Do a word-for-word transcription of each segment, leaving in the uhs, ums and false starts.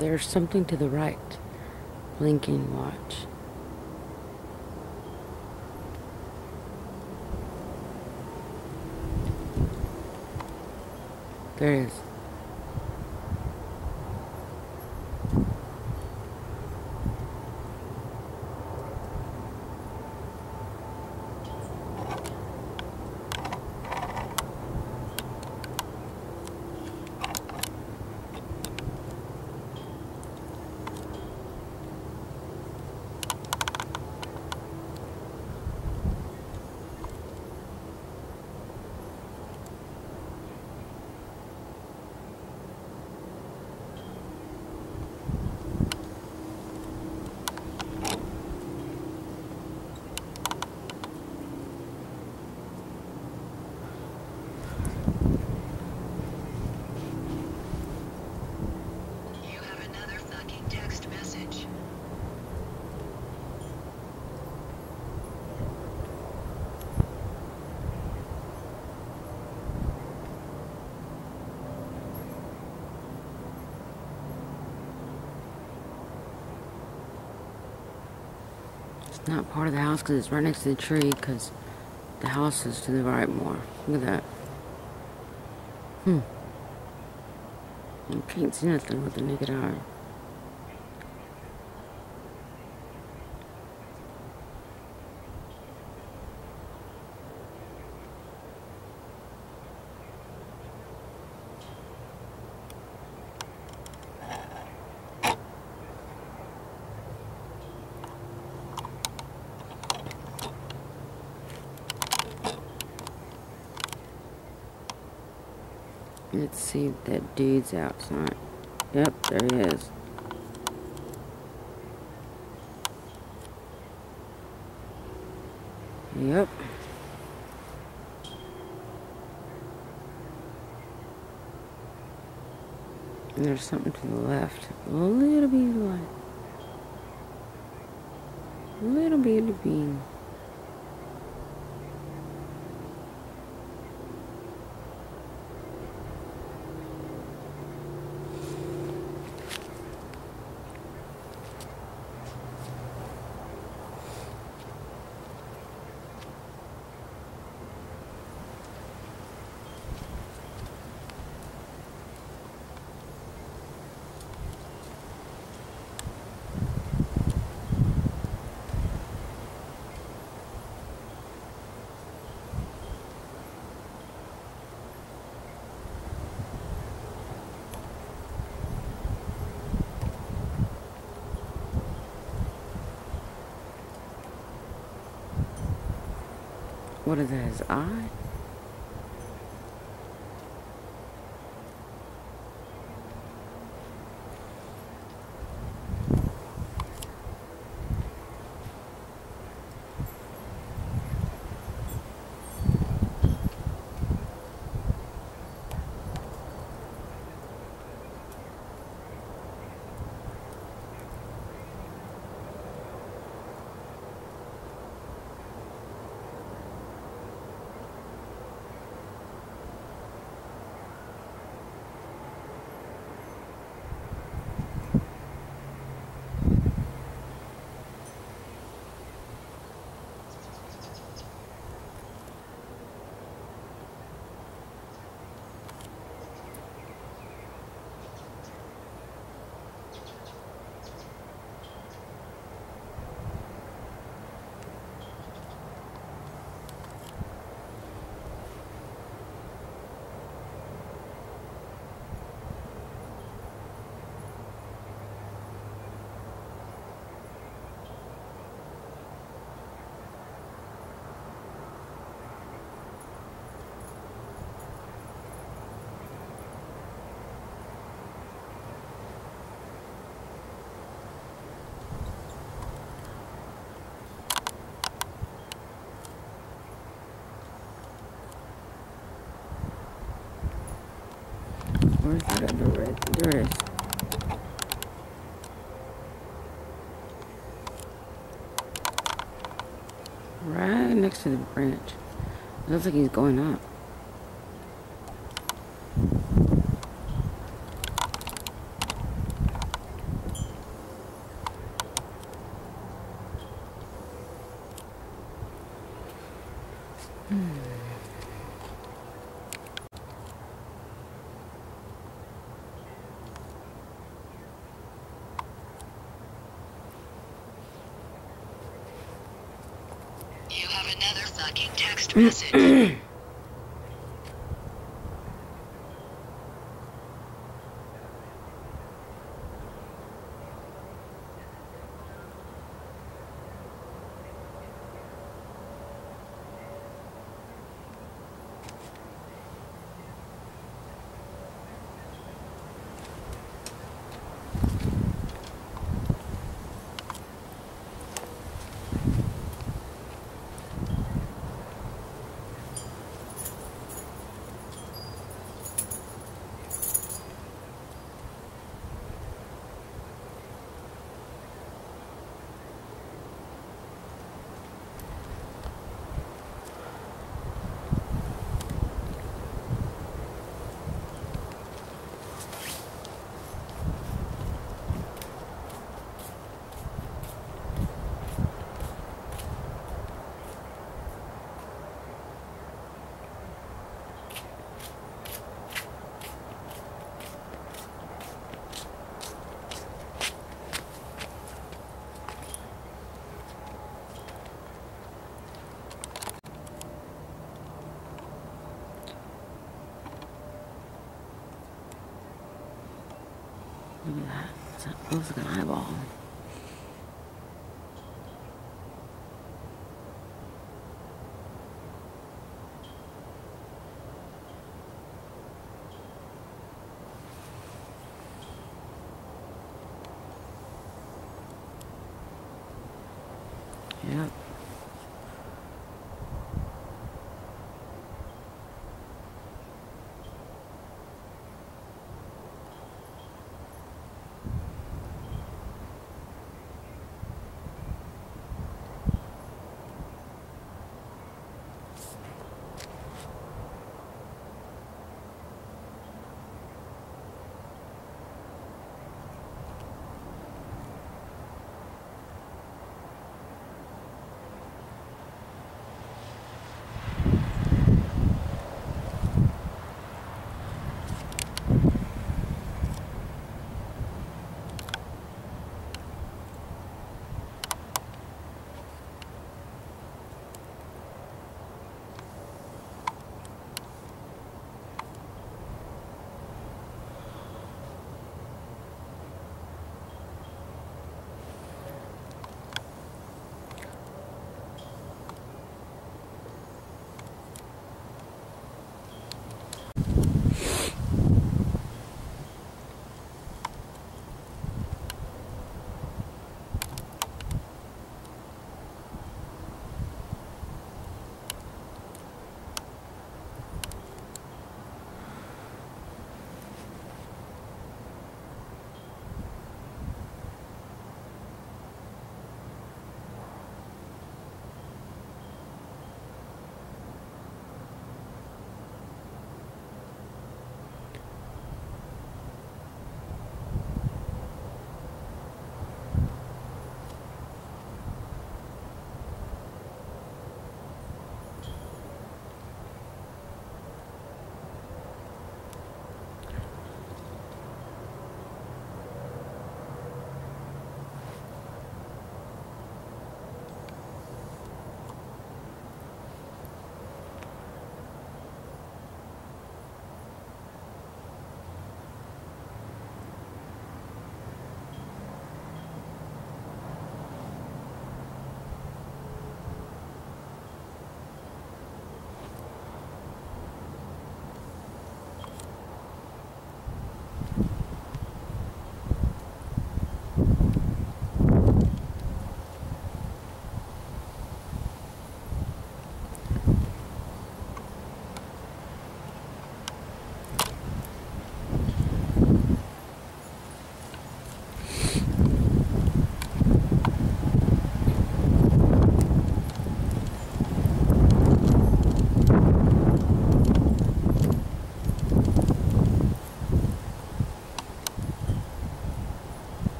There's something to the right. Lincoln, watch. There it is. Not part of the house because it's right next to the tree, because the house is to the right more. Look at that. Hmm. You can't see nothing with the naked eye. Let's see if that dude's outside. Yep, there he is. Yep. And there's something to the left. A little bit of light. A little bit of beam. What is that, his eye? Where's that other red? There it is. Right next to the branch. It looks like he's going up. fucking text message. Look at that. That looks like an eyeball. Yep.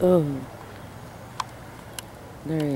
Oh, there he is.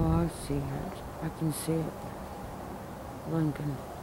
Oh, I've seen it. I can see it. Lincoln.